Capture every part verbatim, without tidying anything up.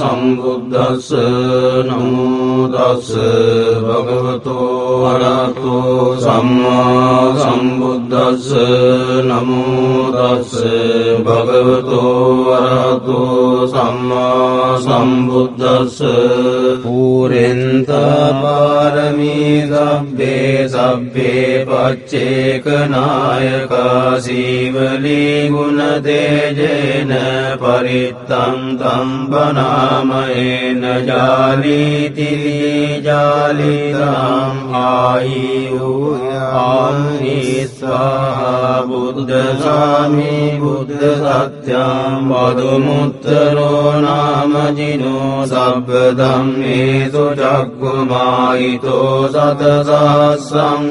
सम्बुद्धस्स नमो तस्स भगवतो अरहतो सम्मा सम्बुद्धस्स नमो तस्स भगवतो अरहतो सम्मा सम्बुद्धस्स पूरिन्ता पारमी सब्बे सब्बे पच्चेकनायका शिवली गुणतेजेन परित्तं तं बनामहेन जालीति जालितां आयुयामि स्वाहा बुद्धसामि बुद्धसत्यं वदमुत्तरो नाम जिनो सब्बधम्मेषु चक्षुमायितो शतसहस्रं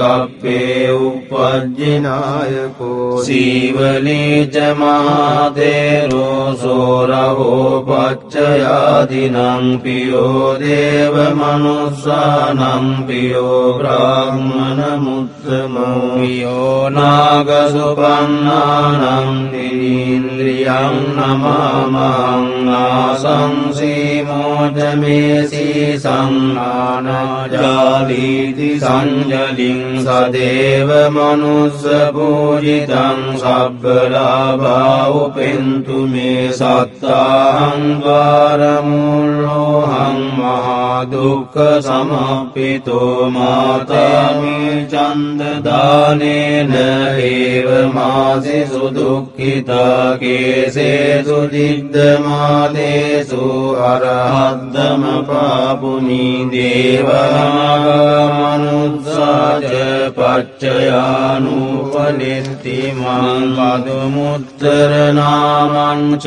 कप्पे उपज्जिनायको शिवली च महातेरो सौरवो पच्चयादिनं पियो देवमनुष्यानं पियो ब्राह्मणमुत्तमो पियो नागसुपन्नानं निरीन्द्रियं नमामहं नासं सीमोचमेसि संनानजालीति सञ्जलिं सदेव मनुष्यपूजितं सब्बलाभा उपेन्तु मे सत्ताहं द्वारमूलोऽहं महादुःखसमर्पितो माता मे चन्ददानेन एव मासि सुदुःखिता केशेषु दिग्धमादेषु अरहद्दमपापुनि देवमनुत्सा च पच्चयानुपनिष्टिमङ्गदमुत्तरनामं च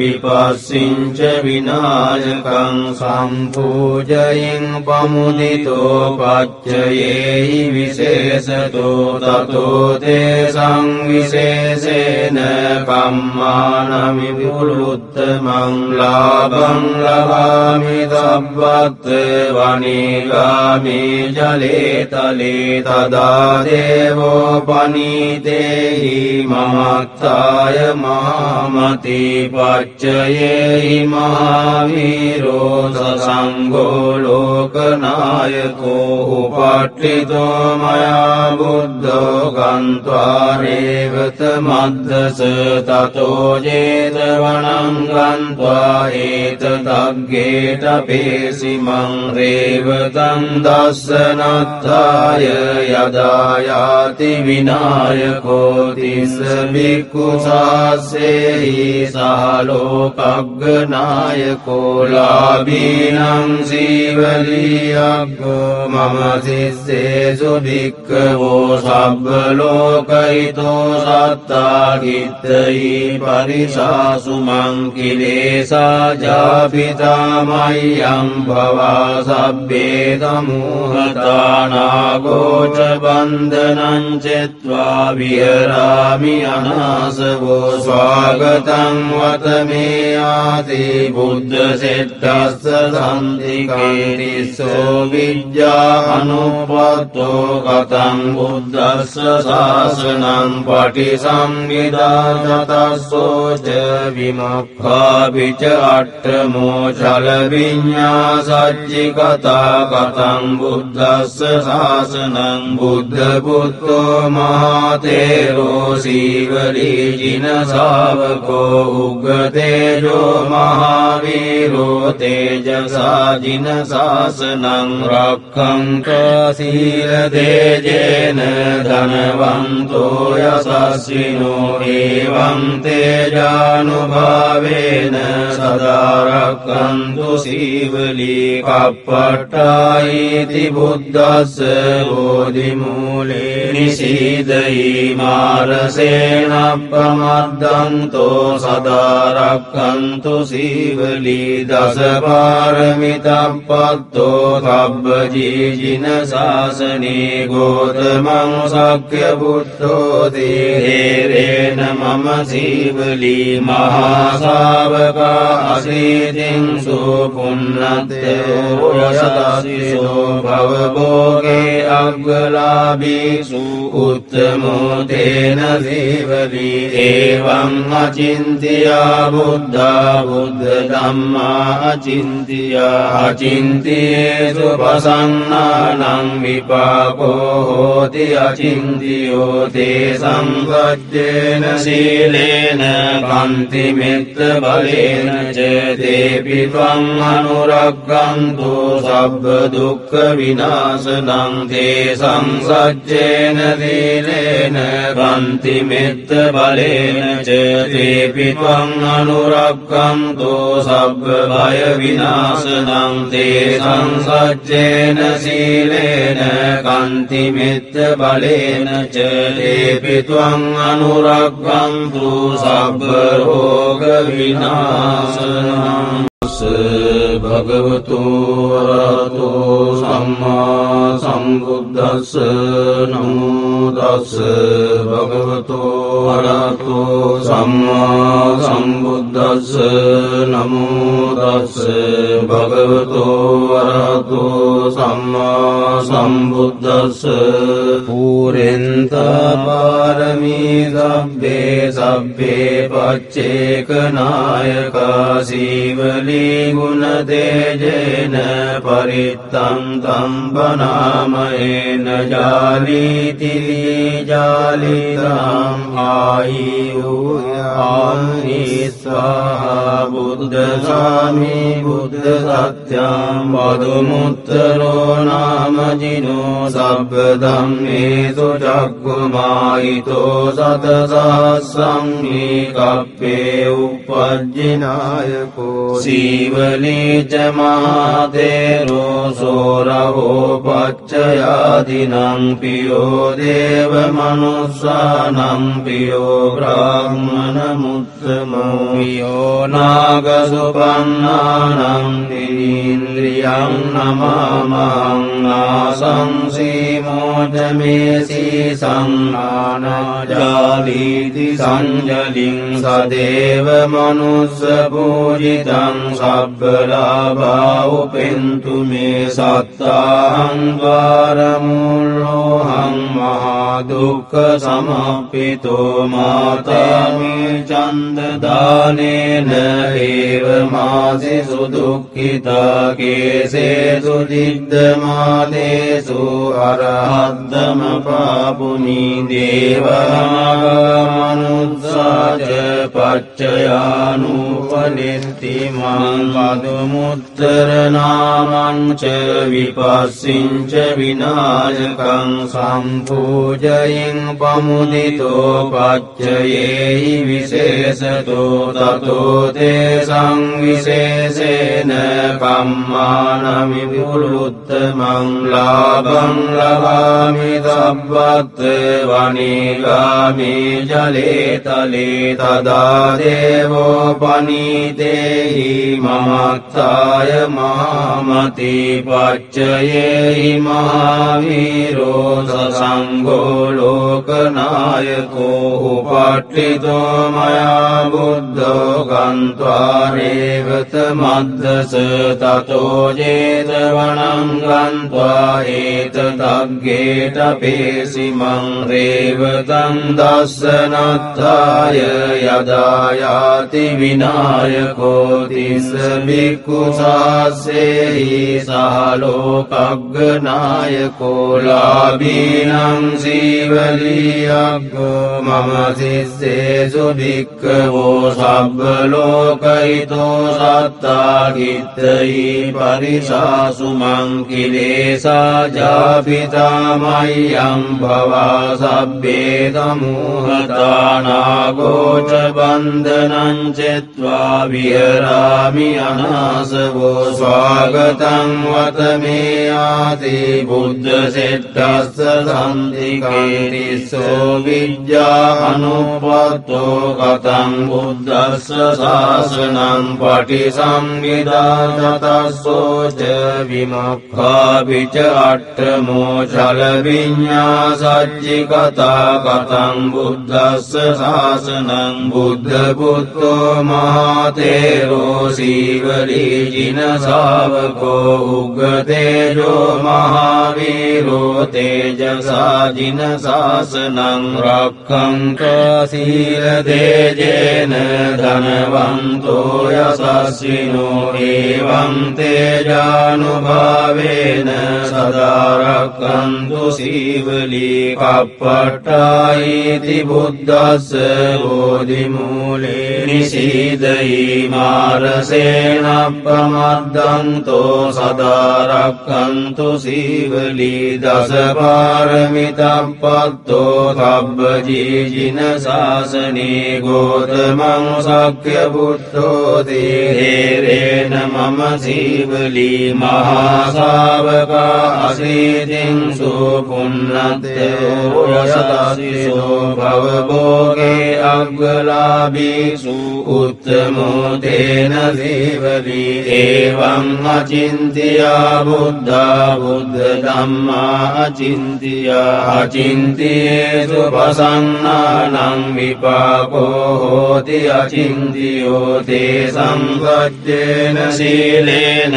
विपस्सिं च विनायकं सम्पूजयिं पमुदितो पच्चयेहि विशेषतो ततो ते संविशेषेण कम्मानमिपुरुत्तमं लाभं लभामि तद्वत् वनिगामि जले तले तदा देवोपनीते ममत्ताय मामति पच्चये महावीरो ससङ्गो लोकनायको उपट्ठितो मया बुद्धो गन्त्वा रेवतमद्धस ततो जेतवनं गन्त्वा एतदग्गेटपेशिमं रेवतं दशनत्थाय यदा याति विनायको तिस्सभिक्खुसासेहि सः लोकज्ञनायको लाभीनं शिवलीयज्ञो मम शिष्येषु भिक्खवो सब्बलोकहितो सत्ताहितयि परिशासु मं किलेशा जापिता मह्यं भवा सभ्येदमूहता नागो च बन्धनं चित्वा विहरामि अनासवो स्वागतं वत मे याति बुद्धसिद्धस्स सन्धिकेरिसो विद्या अनुपत्तो कथं बुद्धस्स शासनं पठि संविदातस्सो च विमुक्तापि च अट्टमो छलविन्यासज्जिकता कथं बुद्धस्स शासनं बुद्धपुत्रो महातेरो शिवलीजिन सावको उग्रतेजो महावीरो तेजसा जिन शासनं रक्षन्तो शीलतेजेन धनवन्तो यशस्विनो एवं तेजानुभावेन सदा रक्षन्तु शिवली कपट्टायेति बुद्धस्स बोधिमूले निषीदयि मारसेन प्रमद्दन्तो सदा रक्षन्तु शिवली दशपारमितं पत्तो तो खब्बजीजिन सासने गोतमं सक्यपुत्रो धीरेण मम शिवली महासावका असीतिं सुपुन्नत्यो यशस्विनो भवभोगे अग्लाभिषु उत्तमो तेन शिवली एवं अचिन्त्या बुद्धा बुद्धधम्मा अचिन्त्या अचिन्त्येषु प्रसन्नानां विपाको होति अचिन्त्यो ते संवद्येन शीलेन कान्ति मित्रबलेन च तेऽपि त्वम् अनुरक्खन्तु सर्वदुःखविनाशनं ते संसज्जेन शीलेन कान्ति मित्रबलेन च तेऽपि त्वम् अनुरक्खन्तु सर्वभयविनाशनं ते संसज्जेन शीलेन कान्ति मित्रबलेन च तेऽपि त्वम् अनुरक्खन्तु सर्वरोगविनाशनं। भगवतो अरहतो सम्मा सम्बुद्धस्स नमो तस्स भगवतो अरहतो सम्मा सम्बुद्धस्स नमो तस्स भगवतो अरहतो सम्मा सम्बुद्धस्स। पूरेन्ता पारमीदब्बे सब्बे पच्चेकनायका शिवली गुणतेजेन परितं तं वनामयेन जालीति जालितां आयुयामि स्वाहा। बुद्धसामि बुद्धसत्यं वधुमुत्तरो नाम जिनो सब्बधम्मेषु चक्षुमायितो सतसहस्रं मे कप्पे उपज्जिनायको शिवली च महातेरो सौरवोपच्चयादिनं पियो देवमनुष्यानं पियो ब्राह्मणमुत्तमो यो नागसुपन्नानं निरीन्द्रियं नमामहं नासं सीमोचमेसि संनानजालीति सञ्जलिं सदेव मनुष्यपूजितं सब्बलाभा उपेन्तु मे सत्ताहं द्वारमूलोऽहं महादुःखसमर्पितो माता मे चन्ददानेन एव मासि सुदुःखिता केशेषु दिग्धमालेषु अरहद्दमपापुनि देवमनुत्सा च पच्चयानुपनिष्ठिमा मधुमुत्तरनामं च विपस्सिं च विनायकं सम्पूजयिं प्रमुदितो पच्चयेहि विशेषतो ततो ते संविशेषेण कम्मानमिपुरुत्तमं लाभं लभामि तद्वत् वनेगामि जले तले तदा देवोपनीते ममत्ताय मामति पच्चये महावीरो ससंगो लोकनायको उपट्ठितो मया बुद्धो गन्त्वा रेवतमद्धस ततो जेतवनं गन्त्वा एतदग्गेटपेसिमं रेवतं दशनत्थाय यदा याति विनायको भिक्कुशासेहि सः लोकज्ञनायको लाभीनं शिवलीयज्ञो मम शिष्येषु भिक्खवो सर्वलोकहितो सत्तागित्तयि परिशासु मं किलेशा जापिता मह्यं भवा सभ्येदमूहता नागो च बन्धनं चित्वा विहरामि अनासवो स्वागतं वत मे आदि बुद्धसिद्धस्स सन्धिकेतिसो विद्या अनुपत्तो कथं बुद्धस्स शासन पटिसंविदातसो च विमुक्तापि च अट्टमोचल विन्यासज्जिकता कथं बुद्धस्य शासनं बुद्धपुत्रो महातेरो सीवलीजिन सावको उग्रतेजो महावीरो तेजसा जिन शासनं रक्षन्तो शीलतेजेन धनवन्तो यशस्विनो एवं तेजानुभावेन सदा रक्षन्तु सीवलीकपट्टायिति बुद्धस्य बोधिमूले निषीदयिमारसेन प्रमद्दन्तो सदा रक्षन्तु सीवली दशपारमितपत्तो तब्बजीजिन शासने गोतमं शक्यपुत्रो धीरेण मम सीवली महासावका अशीतिं सुपुन्नते यशस्विनो भवभोगे अग्रलाभिषु उत्तमो तेन सीवली एवं अचिन्त्या बुद्धा बुद्धधम्मा अचिन्त्या अचिन्त्येषु प्रसन्नानां विपाको होति अचिन्त्यो ते संवद्येन शीलेन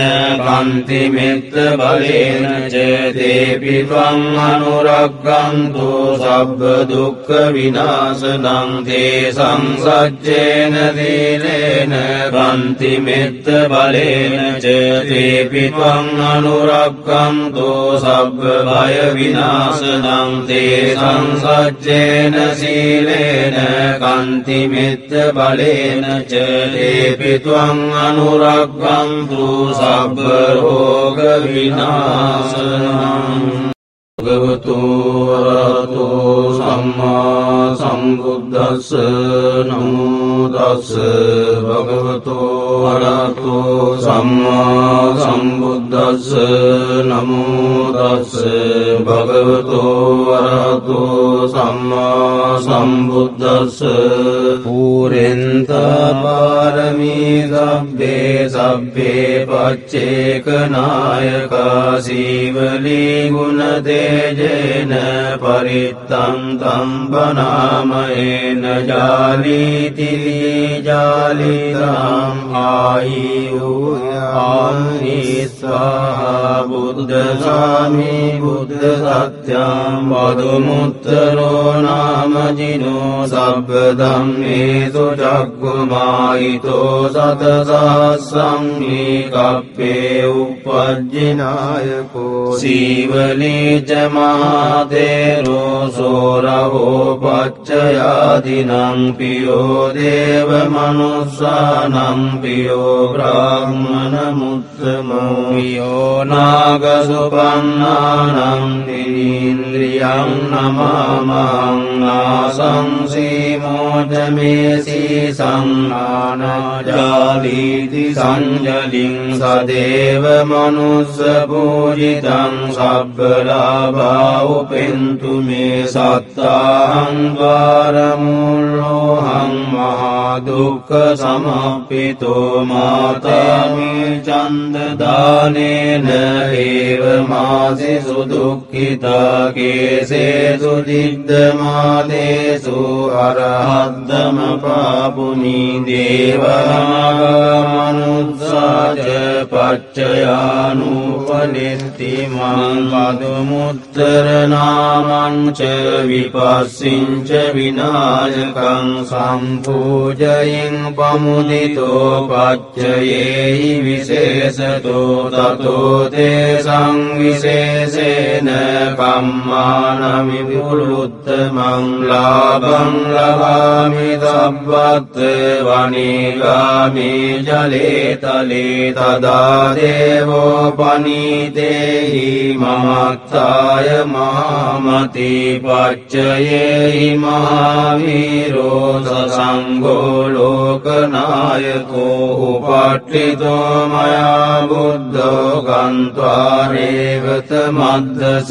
कान्तिमित्रबलेन च तेऽपि त्वं अनुरक्षन्तु सर्वदुःखविनाशनं ते संसज्जेन शीलेन कान्तिमित्रबलेन च तेऽपि त्वं अनुरक्षन्तु सर्वभयविनाशनं ते संसज्जेन शीलेन कान्तिमित्रबलेन च तेऽपि त्वं अनुरक्षन्तु सर्वरोगविनाशनं भगवतो अरहतो सम्मा सम्बुद्धस्य नमो तस्य भगवतो अरहतो सम्मा सम्बुद्धस्य नमो तस्य भगवतो अरहतो सम्मा सम्बुद्धस्य पूरयन्ता पारमीदब्बे सब्बे पच्चेकनायका सीवली गुणदे तेजेन परितं तं वनामयेन जालीति जालितां आयुयानि स्वाहा बुद्धसामि बुद्धसत्यं वधुमुत्तरो नाम जिनो शब्दं नेतु जग्गुमायितो शतसहस्रं निकप्पे उपजिनायको सीवली महातेरो सौरवो पच्चयादिनं पियो देवमनुष्यानं पियो ब्राह्मणमुत्तमो पियो नागसुपन्नानं निरीन्द्रियं नमामहं नासं सीमोचमेसि संनानाजालीति सञ्जलिं सदेवमनुष्यपूजितं सब्बलाभ उपेन्तु मे सत्ताहं द्वारमूलोऽहं महादुःखसमर्पितो माता मे चन्ददानेन एव मासि सुदुःखिता केशेषु दिग्धमालेषु अरहद्दमपापुनि देवमनुत्सा च पच्चयानुपनिष्ठिमं नामं च विपस्सिं च विनायकं सम्पूजयिं प्रमुदितो पच्चयेहि विशेषतो ततो ते संविशेषेण कम्मानमिपुरुत्तमं लाभं लभामि तद्वत् वनेगामि जले तले तदा देवोपनीतेहि ममत्ताय महामति पच्चयेहि महावीरो ससङ्गो लोकनायको उपट्ठितो मया बुद्धो गन्त्वा रेवतमद्दस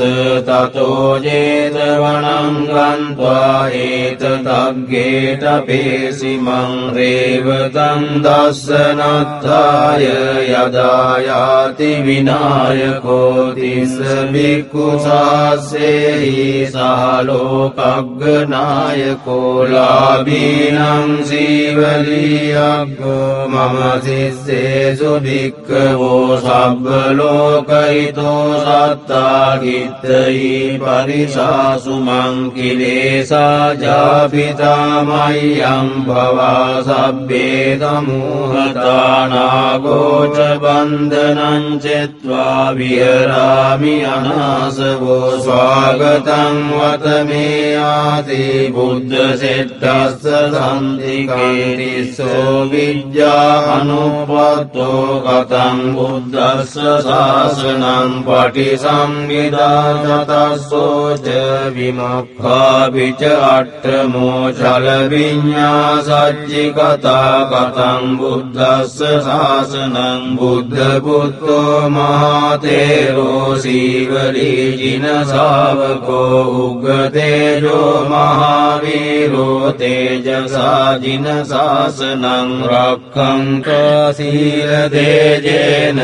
ततो जेतवनं गन्त्वा एतदग्गेटपेसिमं रेवतं दशनाथाय यदा याति विनायको तिस्बिकुसासेहि सालोकज्ञनायको लाभीनं जीवलीयज्ञो मम शिष्येषु भिक्खवो सर्वलोकहितो सत्ताहितै परिशासु मां किलेशा जापिता मह्यं भवा सभ्ये समूहता नागोच बन्धनं चित्वा विहरामि अनासवो स्वागतं वत मे याति बुद्धसिद्धस्य सन्धिकेतिसो विद्या अनुपत्तो कथं बुद्धस्य शासनं पठि संविदातसो च विमुखाभि च अट्टमोचल विन्यासज्जिकता कथं बुद्धस्य शासनं बुद्धपुत्रो महातेरो सीवलीजिन सावको उग्रतेजो महावीरो तेजसा जिन शासनं रक्षन्तो शीलतेजेन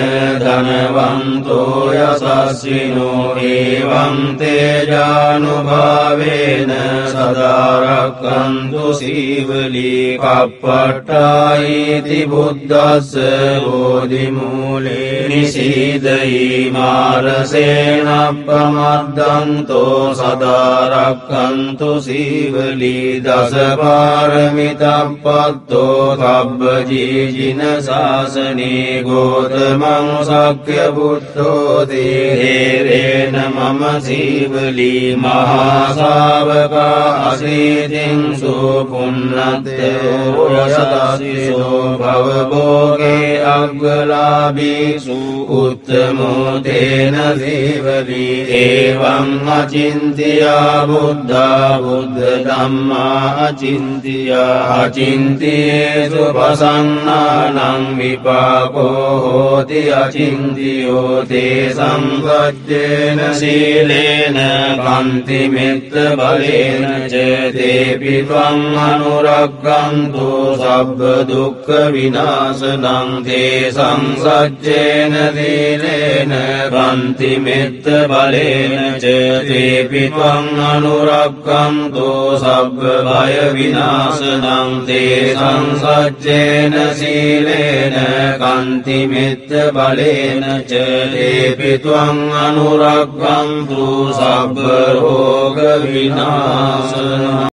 धनवन्तो यशस्विनो एवं तेजानुभावेन सदा रक्षन्तु सीवलीकपट्ट इति बुद्धस्य बोधिमूले निषीदयि मारसेन प्रमदन्तो सदा रक्षन्तु सीवली दशपारमितपत्तो तब्बजीजिन शासने गोतमं शक्यपुत्रो धीरेण मम सीवली महासावका असीतिं सुपुन्नत्यो भवभोगे अग्लाभिषु उत्तमो तेन जीवली एवम् अचिन्त्या बुद्धा बुद्धधम्मा अचिन्त्या अचिन्त्येषु प्रसन्नानां विपाको होति अचिन्त्यो ते संवद्येन शीलेन कान्तिमित्रबलेन च तेऽपि त्वम् अनुरक्खन्तु दुःख विनाशनं ते संसज्जेन शीलेन कान्तिमित्रबलेन च तेऽपि त्वम् अनुरक्खन्तु सर्वभय विनाशनं ते संसज्जेन शीलेन कान्तिमित्रबलेन च तेऽपि त्वम् अनुरक्खन्तु सर्वरोग विनाशनं।